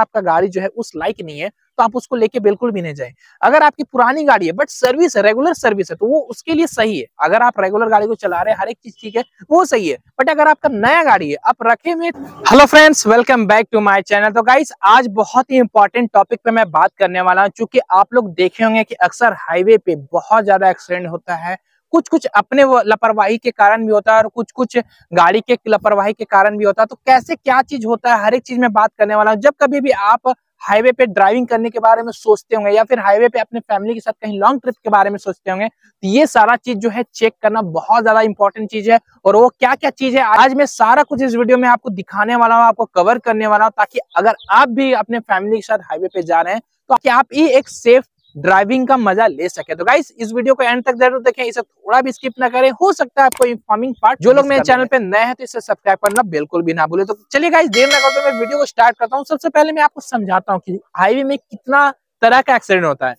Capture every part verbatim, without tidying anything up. आपका गाड़ी जो है उस लायक नहीं है तो आप उसको लेके बिल्कुल भी नहीं जाए। अगर आपकी पुरानी गाड़ी है बट सर्विस है, रेगुलर सर्विस है, तो वो उसके लिए सही है। अगर आप रेगुलर गाड़ी को चला रहे हैं हर एक चीज ठीक है, वो सही है। बट अगर आपका नया गाड़ी है आप रखे में। Hello friends, welcome back to my channel. तो गाइस आज बहुत ही इंपॉर्टेंट टॉपिक पे मैं बात करने वाला हूँ। चूंकि आप लोग देखे होंगे कि अक्सर हाईवे पे बहुत ज्यादा एक्सीडेंट होता है, कुछ कुछ अपने लापरवाही के कारण भी होता है और कुछ कुछ गाड़ी के लापरवाही के कारण भी होता है। तो कैसे क्या चीज होता है हर एक चीज में बात करने वाला हूँ। जब कभी भी आप हाईवे पे ड्राइविंग करने के बारे में सोचते होंगे या फिर हाईवे पे अपने फैमिली के साथ कहीं लॉन्ग ट्रिप के बारे में सोचते होंगे तो ये सारा चीज जो है चेक करना बहुत ज्यादा इंपॉर्टेंट चीज है। और वो क्या क्या चीज है आज मैं सारा कुछ इस वीडियो में आपको दिखाने वाला हूँ, आपको कवर करने वाला हूँ, ताकि अगर आप भी अपने फैमिली के साथ हाईवे पे जा रहे हैं तो आप ही एक सेफ ड्राइविंग का मजा ले सके। तो गाइस इस वीडियो को एंड तक जरूर देखें, इसे थोड़ा भी स्किप ना करें। हो सकता है आपको इन्फॉर्मिंग पार्ट, जो लोग मेरे चैनल पे नए हैं तो इसे सब्सक्राइब करना बिल्कुल भी ना भूले। तो चलिए गाइस देर ना करते मैं वीडियो को स्टार्ट करता हूँ। सबसे पहले मैं आपको समझाता हूँ कि हाईवे में कितना तरह का एक्सीडेंट होता है।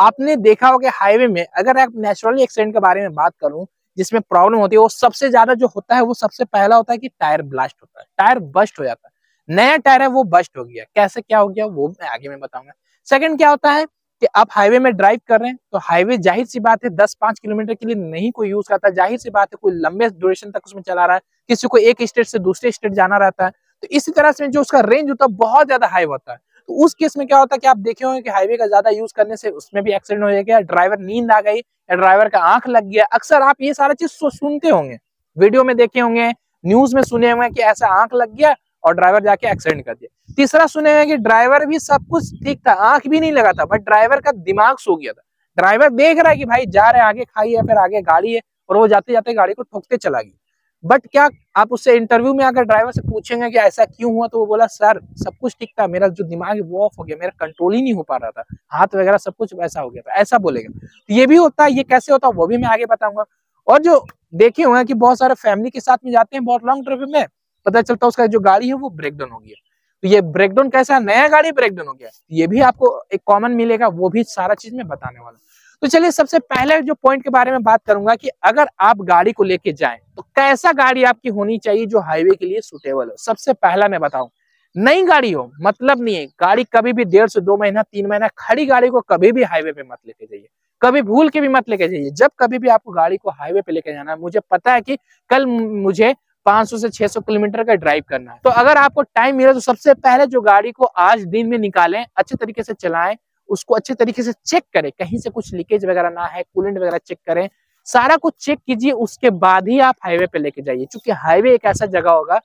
आपने देखा होगा हाईवे में अगर आप नेचुरली एक्सीडेंट के बारे में बात करूँ जिसमें प्रॉब्लम होती है, वो सबसे ज्यादा जो होता है वो सबसे पहला होता है कि टायर ब्लास्ट होता है, टायर बस्ट हो जाता है। नया टायर है वो बस्ट हो गया, कैसे क्या हो गया वो मैं आगे में बताऊंगा। सेकेंड क्या होता है कि आप हाईवे में ड्राइव कर रहे हैं तो हाईवे जाहिर सी बात है दस पांच किलोमीटर के लिए नहीं कोई यूज करता, जाहिर सी बात है कोई लंबे ड्यूरेशन तक उसमें चला रहा है, किसी को एक स्टेट से दूसरे स्टेट जाना रहता है, तो इसी तरह से जो उसका रेंज होता है बहुत ज्यादा हाई होता है। तो उस केस में क्या होता है कि आप देखे होंगे कि हाईवे का ज्यादा यूज करने से उसमें भी एक्सीडेंट हो जाएगा, ड्राइवर नींद आ गई या ड्राइवर का आंख लग गया। अक्सर आप ये सारा चीज सुनते होंगे, वीडियो में देखे होंगे, न्यूज में सुने होंगे कि ऐसा आंख लग गया और ड्राइवर जाके एक्सीडेंट कर दिया। तीसरा सुने हैं कि ड्राइवर भी सब कुछ ठीक था, आंख भी नहीं लगा था, बट ड्राइवर का दिमाग सो गया था। ड्राइवर देख रहा है कि भाई जा रहे आगे खाई है, फिर आगे गाड़ी है और वो जाते जाते गाड़ी को ठोकते चला गया। बट क्या आप उससे इंटरव्यू में आकर ड्राइवर से पूछेंगे कि ऐसा क्यों हुआ, तो वो बोला सर सब कुछ ठीक था, मेरा जो दिमाग है वो ऑफ हो गया, मेरा कंट्रोल ही नहीं हो पा रहा था, हाथ वगैरह सब कुछ वैसा हो गया था, ऐसा बोलेगा। ये भी होता है, ये कैसे होता है वो भी मैं आगे बताऊंगा। और जो देखे हुए कि बहुत सारे फैमिली के साथ में जाते हैं बहुत लॉन्ग ट्रिप में, पता चलता है उसका जो गाड़ी है वो ब्रेकडाउन हो गया। तो ये ब्रेकडाउन कैसा है, नया गाड़ी ब्रेकडाउन हो गया, ये भी आपको एक कॉमन मिलेगा, वो भी सारा चीज में बताने वाला। तो चलिए सबसे पहले जो पॉइंट के बारे में बात करूंगा कि अगर आप गाड़ी को लेके जाएं तो कैसा गाड़ी आपकी होनी चाहिए जो हाईवे के लिए सुटेबल हो। सबसे पहला मैं बताऊं, नई गाड़ी हो मतलब नहीं है, गाड़ी कभी भी डेढ़ से दो महीना तीन महीना खड़ी गाड़ी को कभी भी हाईवे पे मत लेके जाइए, कभी भूल के भी मत लेके जाइए। जब कभी भी आपको गाड़ी को हाईवे पे लेके जाना है, मुझे पता है कि कल मुझे पाँच सौ से छह सौ किलोमीटर का ड्राइव करना है, तो अगर आपको टाइम मिले तो सबसे पहले जो गाड़ी को आज दिन में निकालें, अच्छे तरीके से चलाएं, उसको अच्छे तरीके से चेक करें, कहीं से कुछ लीकेज वगैरह ना है, कूलेंट वगैरह चेक करें, सारा कुछ चेक कीजिए, उसके बाद ही आप हाईवे पे लेके जाइए। क्योंकि हाईवे एक ऐसा जगह होगा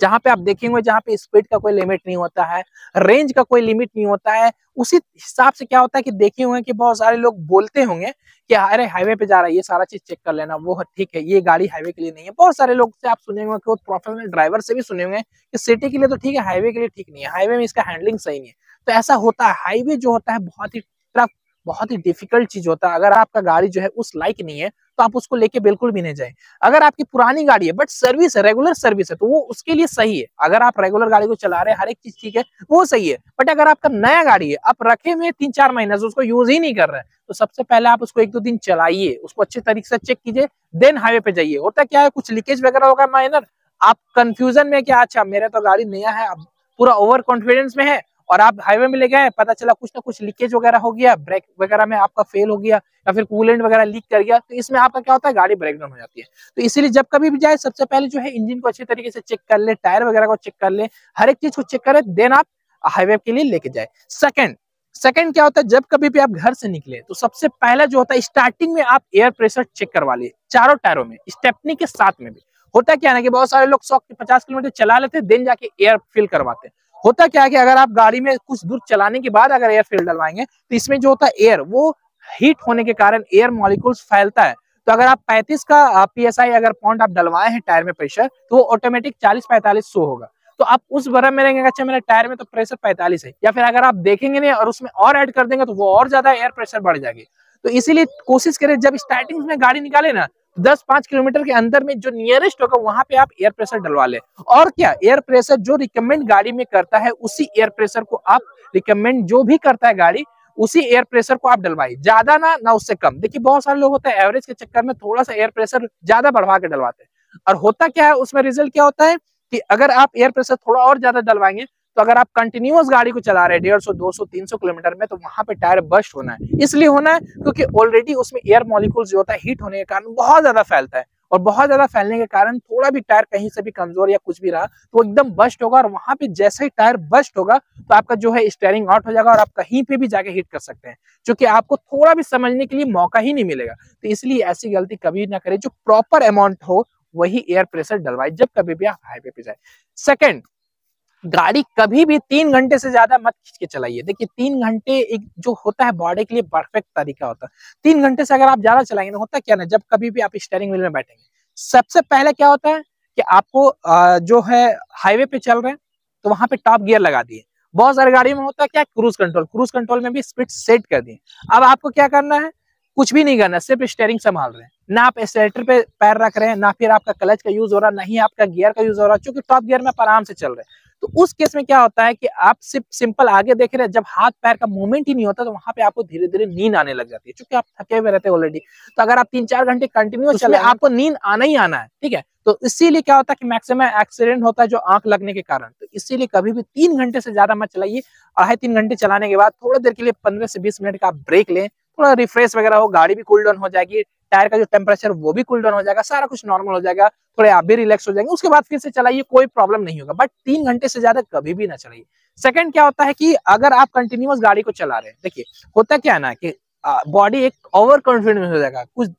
जहाँ पे आप देखेंगे जहाँ पे स्पीड का कोई लिमिट नहीं होता है, रेंज का कोई लिमिट नहीं होता है। उसी हिसाब से क्या होता है कि देखे होंगे कि बहुत सारे लोग बोलते होंगे कि अरे हाईवे पे जा रहा है, ये सारा चीज चेक कर लेना, वो ठीक है, ये गाड़ी हाईवे के लिए नहीं है। बहुत सारे लोग से आप सुने होंगे, प्रोफेशनल ड्राइवर से भी सुने होंगे कि सिटी के लिए तो ठीक है, हाईवे के लिए ठीक नहीं है, हाईवे में इसका हैंडलिंग सही नहीं है। तो ऐसा होता है, हाईवे जो होता है बहुत ही टफ, बहुत ही डिफिकल्ट चीज होता है। अगर आपका गाड़ी जो है उस लायक नहीं है तो आप उसको लेके बिल्कुल भी नहीं जाए। अगर आपकी पुरानी गाड़ी है बट सर्विस है, रेगुलर सर्विस है, तो वो उसके लिए सही है। अगर आप रेगुलर गाड़ी को चला रहे हैं हर एक चीज ठीक है, वो सही है। बट अगर आपका नया गाड़ी है आप रखे हुए तीन चार महीने से उसको यूज ही नहीं कर रहे हैं, तो सबसे पहले आप उसको एक दो दिन चलाइए, उसको अच्छे तरीके से चेक कीजिए, देन हाईवे पे जाइए। होता क्या है, कुछ लीकेज वगैरह होगा माइनर, आप कंफ्यूजन में क्या अच्छा मेरा तो गाड़ी नया है, आप पूरा ओवर कॉन्फिडेंस में है और आप हाईवे में ले गए, पता चला कुछ ना कुछ लीकेज वगैरह हो गया, ब्रेक वगैरह में आपका फेल हो गया या फिर कूलेंट वगैरह लीक कर गया, तो इसमें आपका क्या होता है गाड़ी ब्रेकडाउन हो जाती है। तो इसीलिए जब कभी भी जाए सबसे पहले जो है इंजन को अच्छे तरीके से चेक कर ले, टायर वगैरह को चेक कर ले, हर एक चीज को चेक करे, देन आप हाईवे के लिए लेके जाए। सेकेंड सेकेंड क्या होता है, जब कभी भी आप घर से निकले तो सबसे पहला जो होता है स्टार्टिंग में आप एयर प्रेशर चेक करवा ले, चारों टायरों में, स्टेपनी के साथ में भी। होता क्या है कि बहुत सारे लोग सौ पचास किलोमीटर चला लेते हैं, देन जाके एयर फिल करवाते हैं। होता क्या है कि अगर आप गाड़ी में कुछ दूर चलाने के बाद अगर एयर फिल डलवाएंगे तो इसमें जो होता है एयर वो हीट होने के कारण एयर मॉलिक्यूल्स फैलता है। तो अगर आप पैंतीस का पीएसआई अगर पॉइंट आप डलवाए हैं टायर में प्रेशर, तो वो ऑटोमेटिक चालीस पैंतालीस सो होगा। तो आप उस बर्फ में रहेंगे अच्छा मेरे टायर में तो प्रेशर पैंतालीस है, या फिर अगर आप देखेंगे नहीं और उसमें और ऐड कर देंगे तो वो और ज्यादा एयर प्रेशर बढ़ जाएगी। तो इसीलिए कोशिश करें जब स्टार्टिंग में गाड़ी निकाले ना दस पांच किलोमीटर के अंदर में जो नियरेस्ट होगा वहां पे आप एयर प्रेशर डलवा ले। और क्या एयर प्रेशर जो रिकमेंड गाड़ी में करता है उसी एयर प्रेशर को आप रिकमेंड जो भी करता है गाड़ी उसी एयर प्रेशर को आप डलवाइए, ज्यादा ना ना उससे कम। देखिए बहुत सारे लोग होता है एवरेज के चक्कर में थोड़ा सा एयर प्रेशर ज्यादा बढ़वा के डलवाते हैं और होता क्या है उसमें रिजल्ट क्या होता है कि अगर आप एयर प्रेशर थोड़ा और ज्यादा डलवाएंगे तो अगर आप कंटिन्यूअस गाड़ी को चला रहे हैं डेढ़ सौ दो सौ तीन सौ किलोमीटर में, तो वहां पे टायर बस्ट होना है। इसलिए होना है क्योंकि ऑलरेडी उसमें एयर मॉलिक्यूल्स जो होता है हीट होने के कारण बहुत ज्यादा फैलता है, और बहुत ज्यादा फैलने के कारण थोड़ा भी टायर कहीं से भी कमजोर या कुछ भी रहा तो एकदम बस्ट होगा, और वहां पे जैसे ही टायर बस्ट होगा तो आपका जो है स्टीयरिंग आउट हो जाएगा और आप कहीं पे भी जाके हिट कर सकते हैं, क्योंकि आपको थोड़ा भी समझने के लिए मौका ही नहीं मिलेगा। तो इसलिए ऐसी गलती कभी ना करें, जो प्रॉपर अमाउंट हो वही एयर प्रेशर डलवाए जब कभी भी आप हाईवे पे जाए। सेकेंड, गाड़ी कभी भी तीन घंटे से ज्यादा मत खींच के चलाइए। देखिए तीन घंटे एक जो होता है बॉडी के लिए परफेक्ट तरीका होता है। तीन घंटे से अगर आप ज्यादा चलाएंगे ना, होता क्या ना, जब कभी भी आप स्टीयरिंग व्हील में बैठेंगे सबसे पहले क्या होता है कि आपको जो है हाईवे पे चल रहे हैं तो वहां पे टॉप गियर लगा दिए। बहुत सारी गाड़ी में होता है क्या, क्रूज कंट्रोल, क्रूज कंट्रोल में भी स्पीड सेट कर दिए। अब आपको क्या करना है, कुछ भी नहीं करना है, सिर्फ स्टीयरिंग संभाल रहे हैं, ना आप एक्सीलेटर पे पैर रख रहे हैं, ना फिर आपका क्लच का यूज हो रहा, ना ही आपका गियर का यूज हो रहा, क्योंकि टॉप गियर में आप आराम से चल रहे हैं। तो उस केस में क्या होता है कि आप सिर्फ सिंपल आगे देख रहे हैं, जब हाथ पैर का मूवमेंट ही नहीं होता तो वहां पे आपको धीरे धीरे नींद आने लग जाती है, क्योंकि आप थके हुए रहते हैं ऑलरेडी। तो अगर आप तीन चार घंटे कंटिन्यू चले आपको नींद आना ही आना है, ठीक है। तो इसीलिए क्या होता है कि मैक्सिमम एक्सीडेंट होता है जो आंख लगने के कारण। तो इसीलिए कभी भी तीन घंटे से ज्यादा मत चलाइए। अढ़ाई तीन घंटे चलाने के बाद थोड़ा देर के लिए पंद्रह से बीस मिनट का आप ब्रेक लें, थोड़ा रिफ्रेश वगैरह हो, गाड़ी भी कूल डाउन हो जाएगी, टायर का जो टेम्परेचर वो भी कूल डाउन हो जाएगा, सारा कुछ नॉर्मल हो जाएगा, थोड़े आप भी रिलैक्स हो जाएंगे, उसके बाद फिर से चलाइए, कोई प्रॉब्लम नहीं होगा। बट तीन घंटे से ज्यादा कभी भी ना चलाइए। सेकंड क्या होता है कि अगर आप कंटिन्यूअस गाड़ी को चला रहे हैं, देखिए होता क्या है ना कि बॉडी एक ओवर कॉन्फिडेंस हो जाएगा, कुछ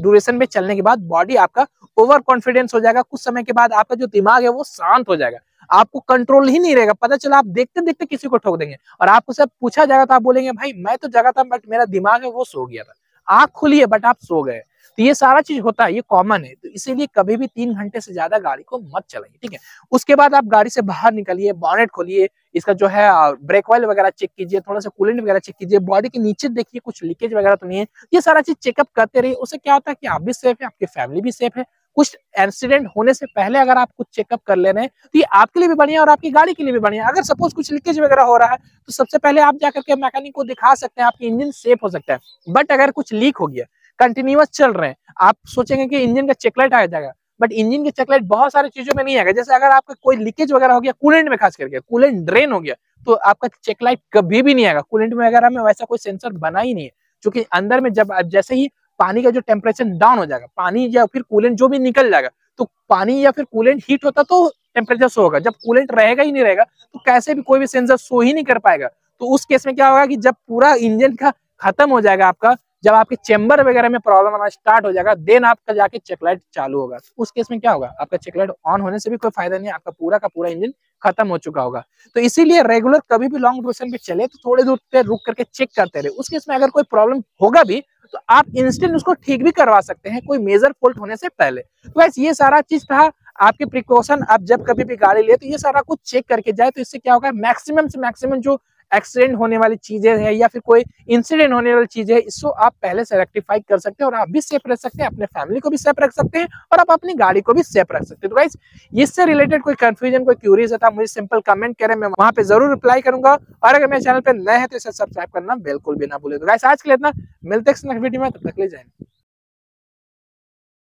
ड्यूरेशन पे चलने के बाद बॉडी आपका ओवर कॉन्फिडेंस हो जाएगा, कुछ समय के बाद आपका जो दिमाग है वो शांत हो जाएगा, आपको कंट्रोल ही नहीं रहेगा, पता चला आप देखते देखते किसी को ठोक देंगे। और आपको सब पूछा जाएगा तो आप बोलेंगे भाई मैं तो जगा था बट मेरा दिमाग है वो सो गया था, आंख खुली है बट आप सो गए। तो ये सारा चीज होता है, ये कॉमन है। तो इसीलिए कभी भी तीन घंटे से ज्यादा गाड़ी को मत चलाइए, ठीक है। उसके बाद आप गाड़ी से बाहर निकलिए, बॉनेट खोलिए, इसका जो है ब्रेक ऑयल वगैरह चेक कीजिए, थोड़ा सा कूलेंट वगैरह चेक कीजिए, बॉडी के नीचे देखिए कुछ लीकेज वगैरह तो नहीं है, ये सारा चीज चेकअप करते रहिए। उससे क्या होता है कि आप भी सेफ है, आपकी फैमिली भी सेफ है। कुछ एक्सीडेंट होने से पहले अगर आप कुछ चेकअप कर ले रहे हैं तो ये आपके लिए भी बढ़िया और आपकी गाड़ी के लिए भी बढ़िया। अगर सपोज कुछ लीकेज वगैरह हो रहा है तो सबसे पहले आप जाकर के मैकेनिक को दिखा सकते हैं, आपकी इंजन सेफ हो सकता है। बट अगर कुछ लीक हो गया, कंटिन्यूअस चल रहे हैं, आप सोचेंगे कि इंजन का चेकलाइट आ जाएगा, बट इंजन के चेकलाइट बहुत सारी चीजों में नहीं आएगा। जैसे अगर आपका कोई लीकेज वगैरह हो गया कूलेंट में, खास करके कूलेंट ड्रेन हो गया तो आपका चेकलाइट कभी भी नहीं आएगा। कूलेंट वगैरह में वैसा कोई सेंसर बना ही नहीं है, क्योंकि अंदर में जब जैसे ही पानी का जो टेम्परेचर डाउन हो जाएगा, पानी या फिर कूलेंट जो भी निकल जाएगा, तो पानी या फिर कूलेंट हीट होता तो टेम्परेचर शो होगा, जब कूलेंट रहेगा ही नहीं रहेगा तो कैसे भी कोई भी सेंसर शो ही नहीं कर पाएगा। तो उस केस में क्या होगा कि जब पूरा इंजन का खत्म हो जाएगा आपका, जब आपके चैम्बर वगैरह में प्रॉब्लम आना स्टार्ट हो जाएगा, देन आपका जाके चेकलाइट चालू होगा। उस केस में क्या होगा, आपका चेकलाइट ऑन होने से भी कोई फायदा नहीं है, आपका पूरा का पूरा इंजन खत्म हो चुका होगा। तो इसीलिए रेगुलर कभी भी लॉन्ग ड्यूरेशन पे चले तो थोड़ी दूर पे रुक करके चेक करते रहे। उस केस में अगर कोई प्रॉब्लम होगा भी तो आप इंस्टेंट उसको ठीक भी करवा सकते हैं, कोई मेजर फॉल्ट होने से पहले। तो बस ये सारा चीज था आपके प्रिकॉशन। आप जब कभी भी गाड़ी ले तो ये सारा कुछ चेक करके जाए, तो इससे क्या होगा, मैक्सिमम से मैक्सिमम जो एक्सीडेंट होने वाली चीजें हैं या फिर कोई इंसिडेंट होने वाली चीजें है, इसको आप पहले से रेक्टिफाई कर सकते हैं और आप भी सेफ रह सकते हैं, अपने फैमिली को भी सेफ रख सकते हैं और आप अपनी गाड़ी को भी सेफ रख सकते हैं। तो गाइस, इससे रिलेटेड कोई कंफ्यूजन, कोई क्यूरीज था, मुझे सिंपल कमेंट करें, मैं वहां पे जरूर रिप्लाई करूंगा। और अगर मेरे चैनल पर नए हैं तो इसे सब्सक्राइब करना बिल्कुल भी ना भूलें। तो गाइस, आज के लिए इतना, मिलते हैं नेक्स्ट वीडियो में, तब तक ले जाए।